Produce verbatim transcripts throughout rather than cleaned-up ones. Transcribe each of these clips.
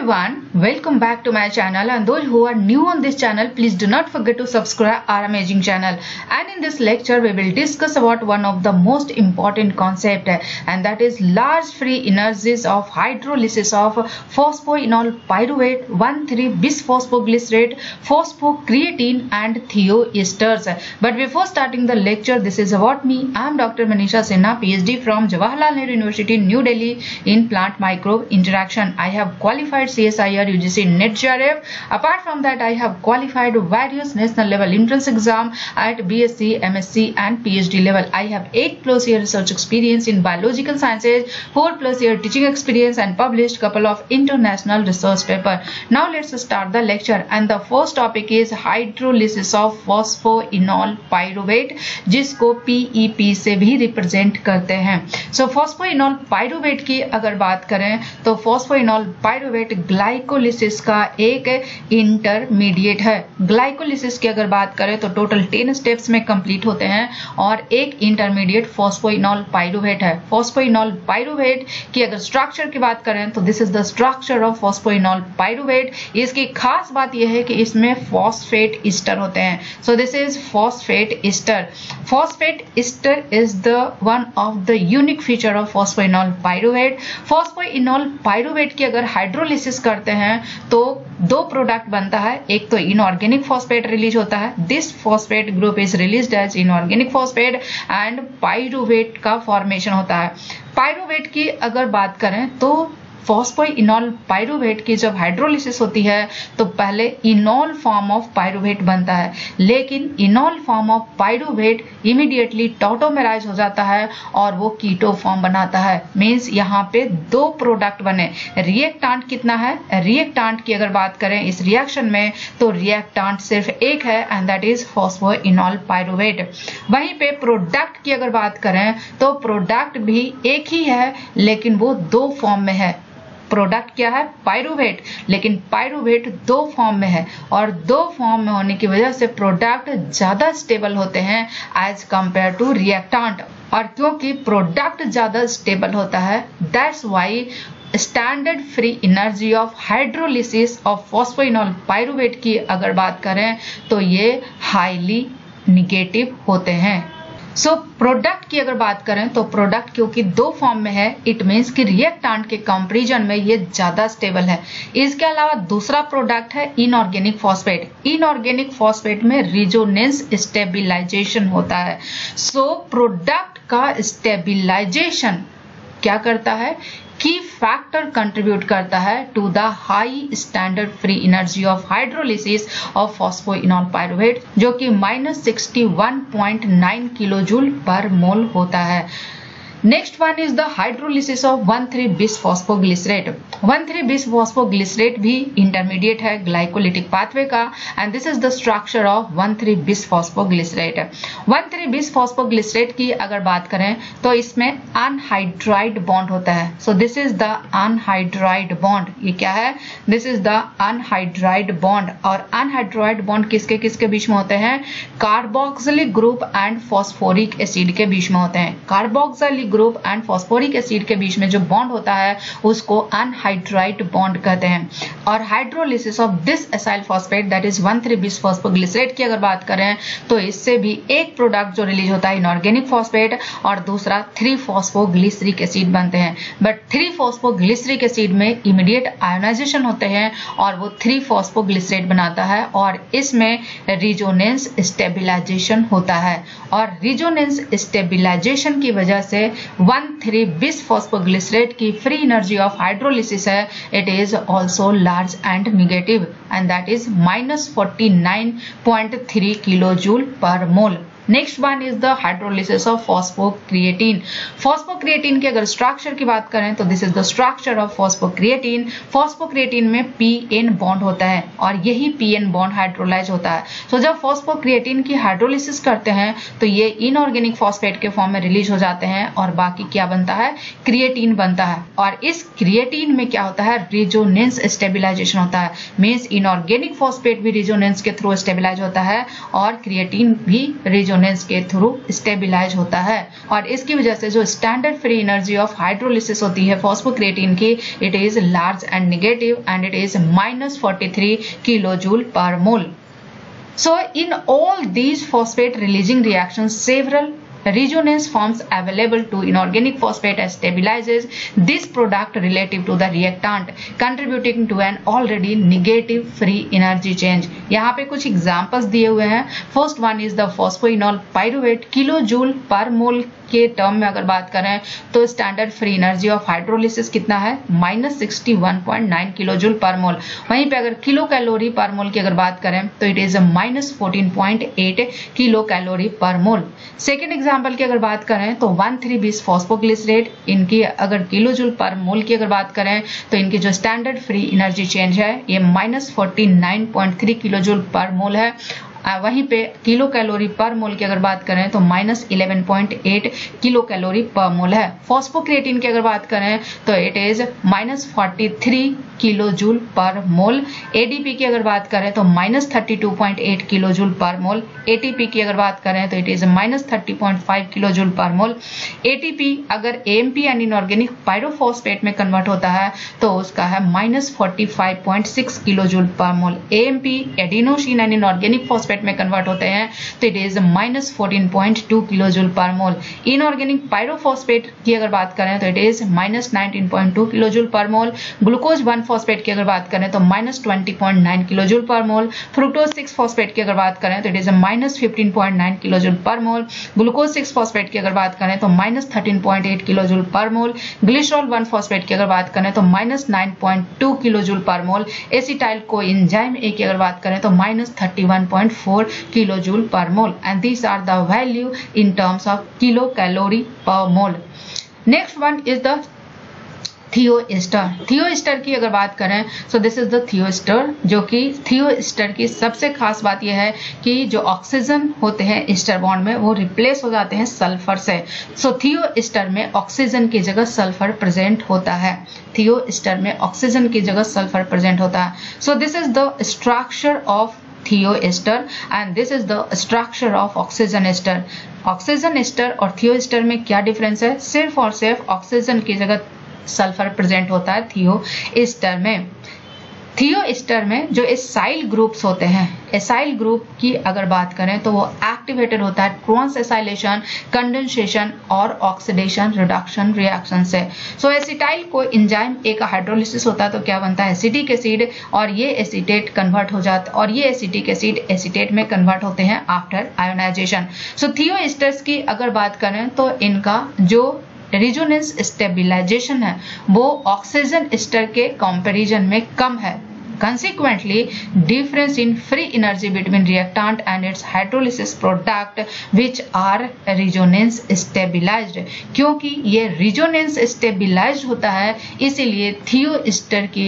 everyone, welcome back to my channel, and those who are new on this channel, please do not forget to subscribe our amazing channel. And in this lecture we will discuss about one of the most important concept, and that is large free energies of hydrolysis of phosphoenolpyruvate, one three bisphosphoglycerate, phosphocreatine and thioesters. But before starting the lecture, this is about me. I am Doctor Manisha Sinha, PhD from Jawaharlal Nehru University, New Delhi, in plant microbe interaction. I have qualified C S I R, U G C, N E T, J R F. Apart from that, I have qualified various national level entrance exam at B S c, M S c and P H D level. I have eight plus year research experience in biological sciences, four plus year teaching experience, and published couple of international research paper. Now let's start the lecture, and the first topic is hydrolysis of phosphoenolpyruvate, जिसको P E P से भी represent करते हैं. सो phosphoenolpyruvate की अगर बात करें तो फॉस्फोइनोलपाइरुवेट ग्लाइकोलिसिस का एक इंटरमीडिएट है. ग्लाइकोलिसिस की अगर बात करें तो टोटल टेन स्टेप्स में कंप्लीट होते हैं और एक इंटरमीडिएट फॉस्फोइनोलपाइरुवेट है. फॉस्फोइनोलपाइरुवेट की अगर स्ट्रक्चर की बात करें तो this is the structure of phosphoenolpyruvate. इसकी खास बात यह है कि इसमें फॉस्फेट ईस्टर होते हैं. So this is phosphate ester. Phosphate ester is the one of the unique feature of phosphoenolpyruvate. Phosphoenolpyruvate की अगर हाइड्रोलिसिस करते हैं तो दो प्रोडक्ट बनता है. एक तो इनऑर्गेनिक फॉस्फेट रिलीज होता है, this phosphate group is released as inorganic phosphate, and pyruvate का फॉर्मेशन होता है. पाइरुवेट की अगर बात करें तो फॉस्फोइनोलपाइरुवेट की जब हाइड्रोलिसिस होती है तो पहले इनॉल फॉर्म ऑफ पाइरुवेट बनता है, लेकिन enol form of pyruvate immediately tautomerise हो जाता है और वो कीटो फॉर्म बनाता है. मीन्स यहाँ पे दो प्रोडक्ट बने. रिएक्टांट कितना है? रिएक्टांट की अगर बात करें इस रिएक्शन में तो रिएक्टांट सिर्फ एक है, एंड दैट इज फॉस्फोइनोलपाइरुवेट. वहीं पे प्रोडक्ट की अगर बात करें तो प्रोडक्ट भी एक ही है, लेकिन वो दो फॉर्म में है. प्रोडक्ट क्या है? पाइरुवेट, लेकिन पाइरुवेट दो फॉर्म में है, और दो फॉर्म में होने की वजह से प्रोडक्ट ज्यादा स्टेबल होते हैं एज कंपेयर टू रिएक्टेंट. और क्योंकि प्रोडक्ट ज्यादा स्टेबल होता है, that's why standard free energy of hydrolysis of phosphoenolpyruvate की अगर बात करें तो ये हाईली निगेटिव होते हैं. सो so, प्रोडक्ट की अगर बात करें तो प्रोडक्ट क्योंकि दो फॉर्म में है, इट मीन्स कि रिएक्टेंट के कंपैरिजन में ये ज्यादा स्टेबल है. इसके अलावा दूसरा प्रोडक्ट है इनऑर्गेनिक फॉस्फेट. इनऑर्गेनिक फॉस्फेट में रिजोनेंस स्टेबिलाईजेशन होता है. सो so, प्रोडक्ट का स्टेबिलाईजेशन क्या करता है? की फैक्टर कंट्रीब्यूट करता है to the high standard free energy of hydrolysis of phosphoenolpyruvate, जो कि minus sixty one point nine kilojoule per mole होता है. Next one is the hydrolysis of one three bisphosphoglycerate. One three bisphosphoglycerate भी intermediate है glycolytic pathway का, and this is the structure of one three bisphosphoglycerate. One three bisphosphoglycerate की अगर बात करें तो इसमें अनहाइड्राइड बॉन्ड होता है. So this is the anhydride bond. ये क्या है? This is the anhydride bond. और अनहाइड्राइड बॉन्ड किसके किसके बीच में होते हैं? Carboxylic group and phosphoric acid के बीच में होते हैं. Carboxylic group and phosphoric acid के बीच में जो बॉन्ड होता है उसको अनहाइड्राइड बॉन्ड कहते हैं. और hydrolysis of this acyl phosphate, that is one three bisphosphoglycerate की अगर बात करें तो इससे भी एक प्रोडक्ट जो रिलीज होता है इनऑर्गेनिक फॉस्फेट, और दूसरा थ्री फॉस्फोग्लिसरिक एसिड बनते हैं. बट थ्री फॉस्फोग्लिसरिक एसिड में इमीडिएट आयोनाइजेशन होते हैं और वो थ्री फॉस्फोग्लिसरेट बनाता है, और इसमें रिजोनेंस स्टेबिलाईजेशन होता है. और रिजोनेंस स्टेबिलाईजेशन की वजह से वन थ्री बिसफॉस्फोग्लिसरेट की फ्री एनर्जी ऑफ हाइड्रोलिसिस है, it is also large and negative, and that is minus forty nine point three kilojoule per mole. Next one is the hydrolysis of phosphocreatine. Phosphocreatine की अगर structure की बात करें तो this is the structure of phosphocreatine. Phosphocreatine में PN bond होता है और यही पीएन बॉन्ड हाइड्रोलाइज होता है. सो so, जब फॉस्फोक्रिएटिन की हाइड्रोलिसिस करते हैं तो ये इनऑर्गेनिक फॉस्फेट के फॉर्म में रिलीज हो जाते हैं और बाकी क्या बनता है? क्रिएटिन बनता है. और इस क्रिएटिन में क्या होता है? रिजोनेंस स्टेबिलाईजेशन होता है. मीन्स इनऑर्गेनिक फॉस्फेट भी रिजोनेंस के थ्रू स्टेबिलाईज होता है और क्रिएटिन भी रिजोनेंस रेजोनेंस के थ्रू स्टेबिलाइज होता है और इसकी वजह से जो standard free energy of hydrolysis होती है फॉस्फोक्रिएटिन की, it is large and negative and it is minus forty three kilojoule per mole. So in all these phosphate releasing reactions, several resonance forms available to inorganic phosphate as stabilizes this product relative to the reactant, contributing to an already negative free energy change. यहाँ पे कुछ examples दिए हुए हैं. First one is the phosphoenolpyruvate kilojoule per mole के term में अगर बात करें तो standard free energy of hydrolysis कितना है, minus sixty one point nine kilojoule per mole. वहीं पे अगर किलो कैलोरी पर मोल की अगर बात करें तो it is minus fourteen point eight kilocalorie per mole. Second example की अगर बात करें तो वन थ्री बिस्फोस्फोग्लिसरेट, इनकी अगर किलो जूल पर मोल की अगर बात करें तो इनकी जो स्टैंडर्ड फ्री एनर्जी चेंज है ये minus forty nine point three kilojoule per mole है. वहीं पे किलो कैलोरी पर मोल की अगर बात करें तो minus eleven point eight kilocalorie per mole है. फॉस्फोक्रिएटिन की अगर बात करें तो it is minus forty three kilojoule per mole. ADP की अगर बात करें तो minus thirty two point eight kilojoule per mole. ATP की अगर बात करें तो it is minus thirty point five kilojoule per mole. ATP अगर एएमपी एंड इनऑर्गेनिक पायरोफॉस्फेट में कन्वर्ट होता है तो उसका है minus forty five point six kilojoule per mole. AMP adenosine and inorganic phosphate में कन्वर्ट होते हैं तो it is minus fourteen point two kilojoule per mole. Inorganic pyrophosphate की अगर बात करें तो it is minus nineteen point two kilojoule per mole. Glucose one phosphate की अगर बात करें तो minus twenty point nine kilojoule per mole. Fructose six phosphate की अगर बात करें तो it is minus fifteen point nine kilojoule per mole. Glucose six phosphate की अगर बात करें तो minus thirteen point eight kilojoule per mole. Glycerol one phosphate की अगर बात करें तो minus nine point two kilojoule per mole. Acetyl co enzyme A की अगर बात करें तो minus thirty one point four kilojoule per mole. And these are the value in terms of kilocalorie per mole. Next one is the thioester. Thioester की अगर बात करें so this is the thioester, जो कि thioester की सबसे खास बात यह है कि जो ऑक्सीजन होते हैं एस्टर बॉन्ड में वो रिप्लेस हो जाते हैं सल्फर से. सो थियोएस्टर में ऑक्सीजन की जगह सल्फर प्रेजेंट होता है. थियोएस्टर में ऑक्सीजन की जगह सल्फर प्रेजेंट होता है. So this is the structure of thioester and this is the structure of oxygen ester. Oxygen ester और थियोएस्टर में क्या डिफरेंस है, सिर्फ और सिर्फ ऑक्सीजन की जगह सल्फर प्रेजेंट होता है थियोएस्टर में. थियोएस्टर में जो एसाइल ग्रुप्स होते हैं, एसाइल ग्रुप की अगर बात करें तो वो एक्टिवेटेड होता है ट्रांस एसाइलेशन, कंडेंसेशन और ऑक्सीडेशन रिडक्शन रिएक्शन से. सो एसिटाइल को एंजाइम एक हाइड्रोलिसिस होता है तो क्या बनता है, एसिटिक एसिड, और ये एसिटेट कन्वर्ट हो जाता है और ये एसिटिक एसिड एसिटेट में कन्वर्ट होते हैं आफ्टर आयोनाइजेशन. सो थियोएस्टर्स की अगर बात करें तो इनका जो रेजोनेंस स्टेबिलाइजेशन है वो ऑक्सीजन एस्टर के कंपैरिजन में कम है. Consequently, difference in free energy between reactant and its hydrolysis product, which are resonance stabilized. क्योंकि ये resonance stabilized होता है इसीलिए थियोएस्टर की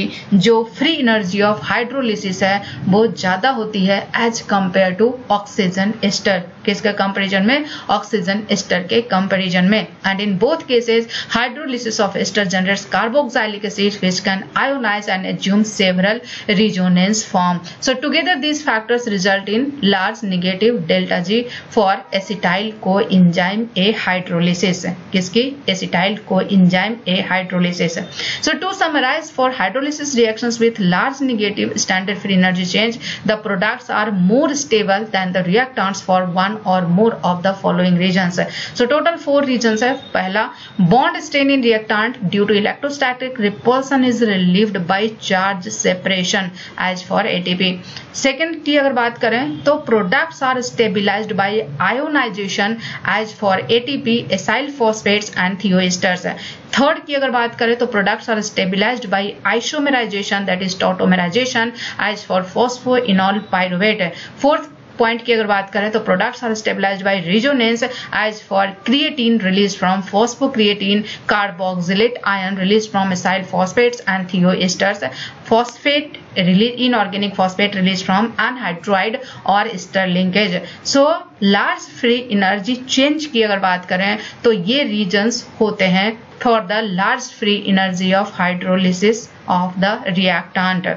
जो free energy of hydrolysis है वो ज्यादा होती है as compared to oxygen ester. किसके कंपेरिजन में, ऑक्सीजन एस्टर के कंपेरिजन में. And in both cases hydrolysis of ester generates carboxylic acid which can ionise and assume several resonance form. So together these factors result in large negative delta G for acetyl coenzyme A hydrolysis. किसकी, acetyl coenzyme A hydrolysis. So to summarize, for hydrolysis reactions with large negative standard free energy change, the products are more stable than the reactants for one or more of the following reasons. So total four reasons है. पहला, bond strain in reactant due to electrostatic repulsion is relieved by charge separation as for A T P. Second की अगर बात करें तो products are stabilized by ionization as for A T P, acyl phosphates and thioesters. Third की अगर बात करें तो products are stabilized by isomerization, that is tautomerization, as for phosphoenolpyruvate. Fourth point की अगर बात करें तो products are stabilised by resonance as for creatine release from phosphocreatine, carboxylate ion release from acyl phosphates and thioesters, phosphate release inorganic phosphate release from anhydride और ester linkage. So large free energy change की अगर बात करें तो ये reasons होते हैं for the large free energy of hydrolysis of the reactant.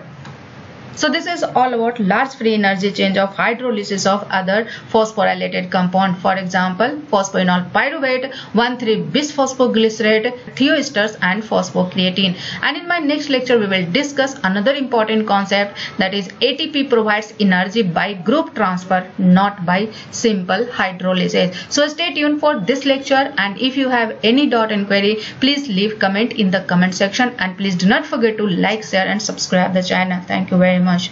So this is all about large free energy change of hydrolysis of other phosphorylated compound, for example phosphoenolpyruvate, one three bisphosphoglycerate, thioesters and phosphocreatine. And in my next lecture we will discuss another important concept, that is A T P provides energy by group transfer, not by simple hydrolysis. So stay tuned for this lecture, and if you have any doubt and query, please leave comment in the comment section, and please do not forget to like, share and subscribe the channel. Thank you very much.